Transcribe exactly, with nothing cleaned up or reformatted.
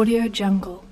AudioJungle.